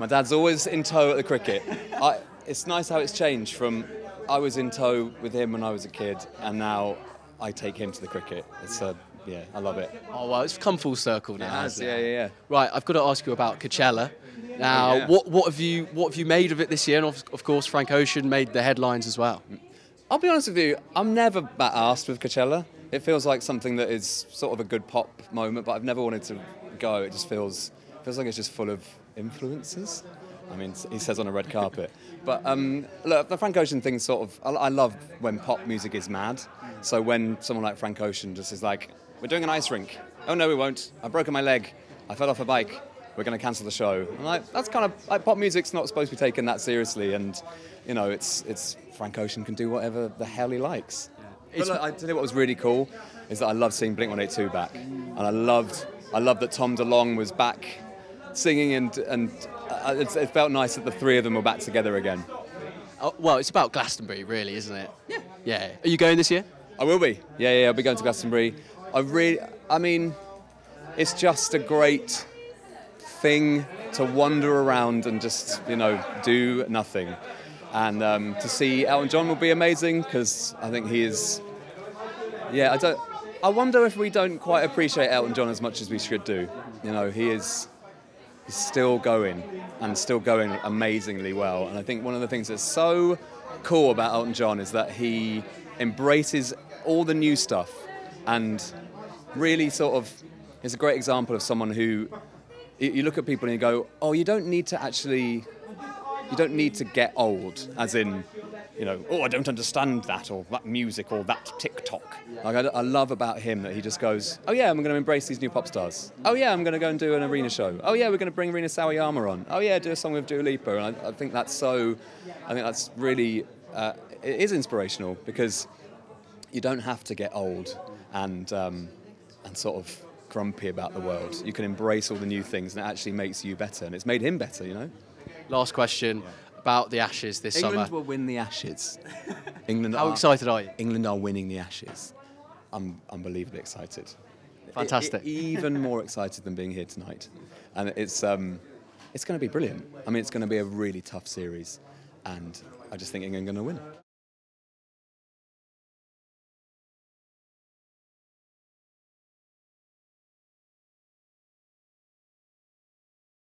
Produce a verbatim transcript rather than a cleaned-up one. My dad's always in tow at the cricket. I, it's nice how it's changed from I was in tow with him when I was a kid, and now I take him to the cricket. It's a, yeah, I love it. Oh, well, it's come full circle now. It has, hasn't it? Yeah, yeah, yeah. Right, I've got to ask you about Coachella. Now, yeah. what, what, have you, what have you made of it this year? And of, of course, Frank Ocean made the headlines as well. I'll be honest with you, I'm never that arsed with Coachella. It feels like something that is sort of a good pop moment, but I've never wanted to go. It just feels, feels like it's just full of influences. I mean, he says on a red carpet. But um, look, the Frank Ocean thing sort of, I, I love when pop music is mad. So when someone like Frank Ocean just is like, we're doing an ice rink. Oh no, we won't. I've broken my leg. I fell off a bike. We're going to cancel the show. I'm like, that's kind of, like, pop music's not supposed to be taken that seriously. And, you know, it's, it's Frank Ocean can do whatever the hell he likes. But look, I tell you what was really cool is that I loved seeing Blink one eighty-two back. And I loved, I loved that Tom DeLonge was back singing, and, and uh, it, it felt nice that the three of them were back together again. Oh, well, it's about Glastonbury, really, isn't it? Yeah. Yeah. Are you going this year? I will be. Yeah, yeah, I'll be going to Glastonbury. I really, I mean, it's just a great thing to wander around and just, you know, do nothing. And um, to see Elton John will be amazing, because I think he is, yeah, I don't, I wonder if we don't quite appreciate Elton John as much as we should do. You know, he is, he's still going, and still going amazingly well. And I think one of the things that's so cool about Elton John is that he embraces all the new stuff, and really sort of is a great example of someone who, you look at people and you go, oh, you don't need to actually, you don't need to get old, as in, you know, oh, I don't understand that, or that music, or that TikTok. Like, I, I love about him that he just goes, oh yeah, I'm going to embrace these new pop stars. Oh yeah, I'm going to go and do an arena show. Oh yeah, we're going to bring Rina Sawayama on. Oh yeah, do a song with Dua Lipa. And I, I think that's so, I think that's really, uh, it is inspirational, because you don't have to get old and, um, and sort of grumpy about the world. You can embrace all the new things, and it actually makes you better, and it's made him better, you know? Last question, yeah, about the Ashes this England summer. England will win the Ashes. England. How are, excited are you? England are winning the Ashes. I'm unbelievably excited. Fantastic. It, it, even more excited than being here tonight. And it's, um, it's going to be brilliant. I mean, it's going to be a really tough series, and I just think England are going to win.